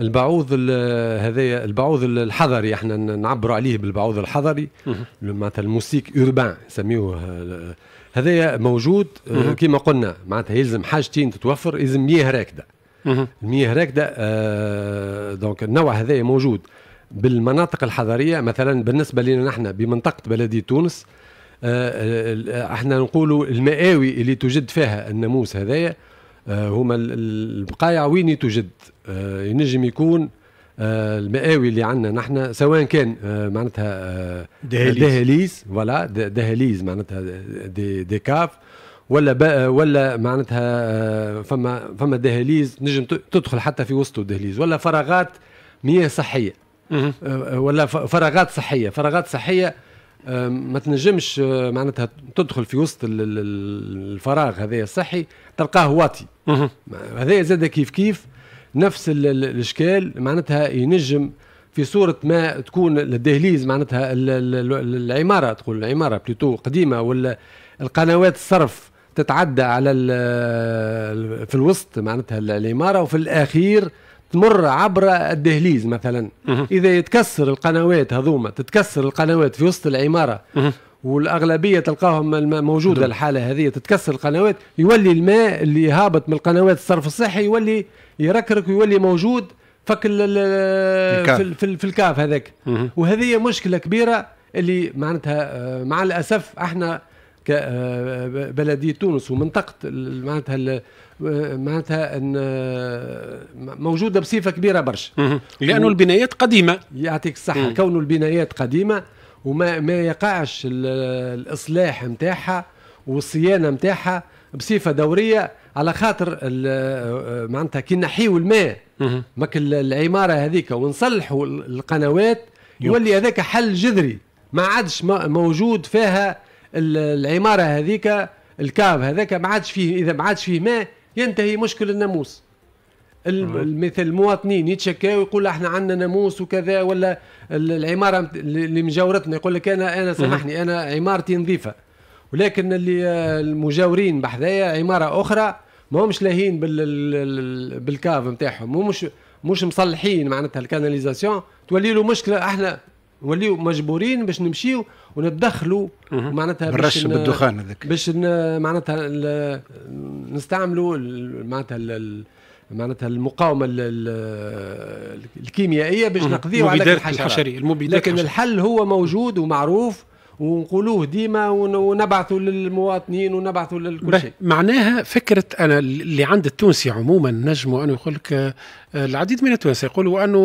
البعوض هذايا البعوض الحضري، احنا نعبروا عليه بالبعوض الحضري، معناتها الموسيقى اوربان يسميوه، هذايا موجود كما قلنا، معناتها يلزم حاجتين تتوفر، يلزم مياه راكده. المياه راكده دونك النوع هذايا موجود بالمناطق الحضريه، مثلا بالنسبه لنا نحن بمنطقه بلديه تونس احنا نقولوا المآوي اللي توجد فيها الناموس هذايا هما البقايع وين يتوجد، ينجم يكون المآوي اللي عندنا نحن، سواء كان معناتها دهاليز ولا دهاليز معناتها دي كاف، ولا معناتها فما دهاليز نجم تدخل حتى في وسطه دهاليز، ولا فراغات مياه صحيه، ولا فراغات صحيه ما تنجمش معناتها تدخل في وسط الفراغ هذايا الصحي، تلقاه واطي. هذايا زاد كيف كيف نفس الاشكال، معناتها ينجم في صورة ما تكون الدهليز معناتها العمارة، تقول العمارة بليتو قديمة، ولا القنوات الصرف تتعدى على في الوسط معناتها العمارة، وفي الأخير تمر عبر الدهليز مثلا. إذا يتكسر القنوات هذوما، تتكسر القنوات في وسط العمارة والأغلبية تلقاهم موجودة الحالة هذه، تتكسر القنوات، يولي الماء اللي هابط من القنوات الصرف الصحي يولي يركرك ويولي موجود فك في الكاف هذاك. وهذه مشكلة كبيرة اللي معناتها مع الأسف احنا كبلدية تونس ومنطقة معناتها ان موجودة بصفة كبيرة برشا، لأنه البنايات قديمة. يعطيك الصحة، كونه البنايات قديمة وما يقعش الإصلاح متاعها والصيانة متاعها بصفة دورية، على خاطر معناتها كي نحيو الماء ماك العمارة هذيك ونصلحوا القنوات، يولي هذاك حل جذري، ما عادش موجود فيها العمارة هذيك، الكاب هذاك ما عادش فيه، إذا ما عادش فيه ماء ينتهي مشكل الناموس. مثل المواطنين يتشكاوا يقول احنا عندنا ناموس وكذا، ولا العماره اللي مجاورتنا يقول لك انا سامحني انا عمارتي نظيفه، ولكن اللي المجاورين بحذايا عماره اخرى ماهمش لاهين بالكاف نتاعهم ومش مصلحين معناتها الكاناليزاسيون، تولي له مشكله، احنا نوليو مجبورين باش نمشيو ونتدخلوا معناتها بالرش بالدخان هذاك، باش معناتها نستعملوا معناتها المقاومه الكيميائيه باش نقضيو على الحشري. لكن الحل هو موجود ومعروف ونقولوه ديما، ونبعثوا للمواطنين ونبعثوا لكل شيء. معناها فكره انا اللي عند التونسي عموما نجموا انه يقول لك، العديد من التوانسه يقولوا انه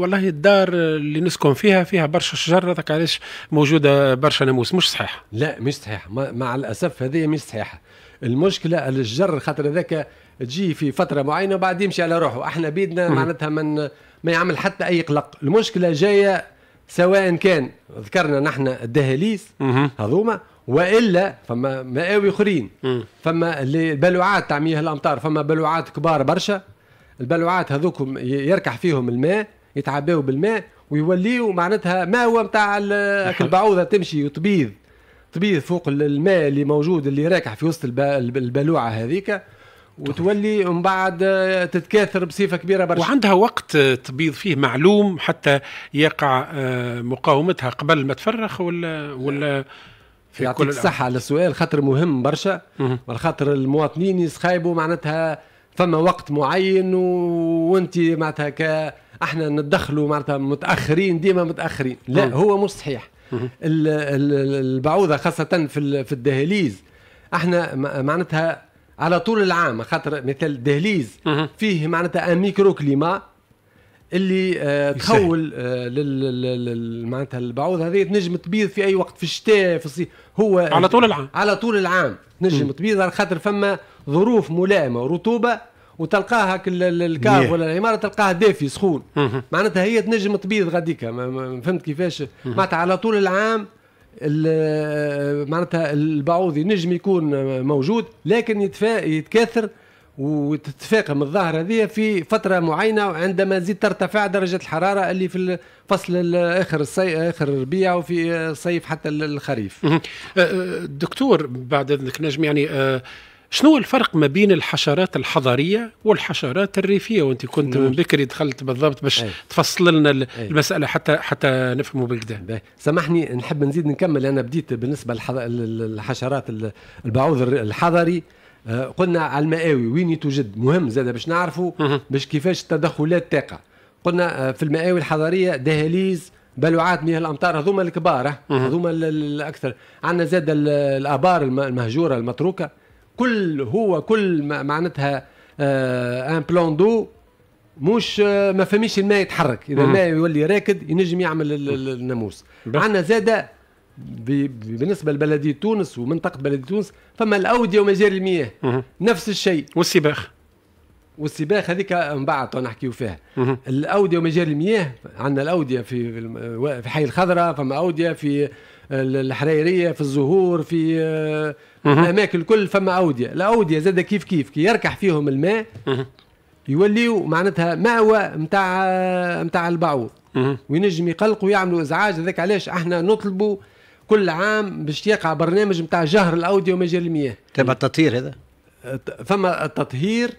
والله الدار اللي نسكن فيها برشا شجر، هذاك علاش موجوده برشا ناموس. مش صحيح، لا مش صحيح، مع الاسف هذه مش صحيحه. المشكله الشجر خاطر ذاك تجي في فتره معينه وبعد يمشي على روحه، احنا بيدنا معناتها ما يعمل حتى اي قلق. المشكله جايه سواء كان ذكرنا نحن الدهاليز هذوما، والا فما مآوي اخرين، فما البلوعات تاع مياه الامطار، فما بلوعات كبار برشا، البلوعات هذوكم يركح فيهم الماء، يتعباو بالماء ويوليو معناتها ما هو نتاع البعوضه تمشي وتبيض فوق الماء اللي موجود اللي راكح في وسط البلوعه هذيك، وتولي من بعد تتكاثر بصفه كبيره برشا، وعندها وقت تبيض فيه معلوم حتى يقع مقاومتها قبل ما تفرخ ولا في. يعطيك الصحه على السؤال، خاطر مهم برشا، على خاطر المواطنين يسخايبوا معناتها فما وقت معين، وانت معناتها احنا نتدخلوا معناتها متاخرين، ديما متاخرين. لا هو مش صحيح. البعوضه خاصه في الدهاليز احنا معناتها على طول العام، خاطر مثل دهليز فيه معناتها ميكرو كليما اللي تخول معناتها البعوض هذه تنجم تبيض في اي وقت، في الشتاء في الصيف، هو على طول العام، على طول العام تنجم تبيض، على خاطر فما ظروف ملائمه ورطوبه، وتلقاها الكاف ولا العماره تلقاها دافي سخون، معناتها هي تنجم تبيض غاديك. فهمت كيفاش؟ معناتها على طول العام معناتها البعوض نجم يكون موجود، لكن يتكاثر وتتفاقم الظاهره هذه في فتره معينه، عندما تزيد ترتفع درجه الحراره اللي في الفصل اخر الربيع وفي الصيف حتى الخريف. دكتور بعد اذنك نجم يعني شنو الفرق ما بين الحشرات الحضرية والحشرات الريفية؟ وانت كنت من بكري دخلت بالضبط باش تفصل لنا المسألة حتى نفهموا بالكدا. سامحني نحب نزيد نكمل، انا بديت بالنسبة للحشرات البعوض الحضري، قلنا على المآوي وين يتوجد، مهم زاد باش نعرفوا باش كيفاش التدخلات تقع. قلنا في المآوي الحضرية دهاليز، بلوعات مياه الامطار، هذوما الكبار، هذوما الاكثر. عندنا زاد الابار المهجورة المتروكة، كل معناتها ان بلون دو مش ما فهميش الماء يتحرك، اذا الماء يولي راكد ينجم يعمل الناموس. عندنا زاده بالنسبه لبلديه تونس ومنطقه بلديه تونس فما الاوديه ومجاري المياه نفس الشيء، والسباخ هذيك من بعد نحكيو فيها. الاوديه ومجاري المياه، عندنا الاوديه في حي الخضراء، فما اوديه في الحريريه، في الزهور، في الاماكن الكل فما اوديه. الاوديه زاد كيف يركح فيهم الماء يوليوا معناتها ماوى نتاع البعوض، وينجم يقلقوا ويعملوا ازعاج. هذاك علاش احنا نطلبوا كل عام باش يقع برنامج نتاع جهر الاوديه ومجاري المياه. تبع التطهير هذا، فما التطهير،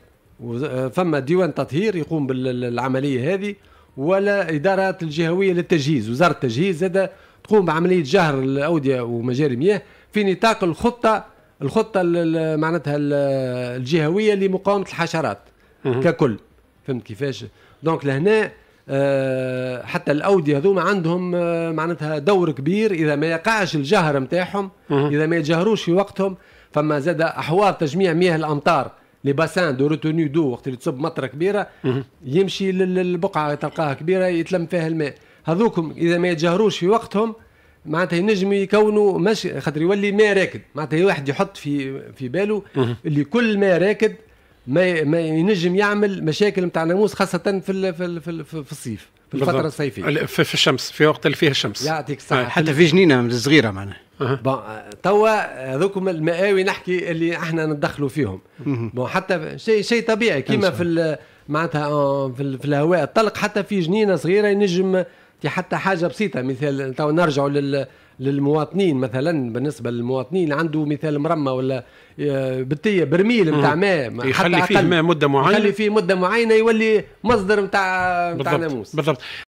فما ديوان تطهير يقوم بالعمليه هذه، ولا ادارات الجهويه للتجهيز، وزاره التجهيز زاد تقوم بعمليه جهر الاوديه ومجاري المياه في نطاق الخطه معناتها الجهويه لمقاومه الحشرات ككل. فهمت كيفاش؟ دونك لهنا حتى الاوديه هذوما عندهم معناتها دور كبير، اذا ما يقعش الجهر نتاعهم، اذا ما يتجهروش في وقتهم. فما زاد احواض تجميع مياه الامطار، لي باسان دو روتوني دو، وقت اللي تصب مطره كبيره يمشي للبقعه تلقاها كبيره يتلم فيها الماء. هذوكم اذا ما يتجهروش في وقتهم معناتها ينجموا يكونوا خاطر يولي ماء راكد. معناتها الواحد يحط في باله اللي كل ماء راكد ما ينجم يعمل مشاكل نتاع ناموس، خاصه في الصيف، في الفتره الصيفيه، في الشمس، في وقت اللي فيه الشمس. يعطيك الصحه. حتى في جنينه الصغيره معناها. توا هذوكم المآوي نحكي اللي احنا ندخلوا فيهم. حتى شيء طبيعي كيما في معناتها في الهواء الطلق، حتى في جنينه صغيره ينجم حتى حاجه بسيطه. مثال تو نرجعوا للمواطنين، مثلا بالنسبه للمواطنين عنده مثال مرمى ولا بتيه برميل نتاع ماء، يخلي فيه مده معينه يولي مصدر نتاع ناموس. بالضبط.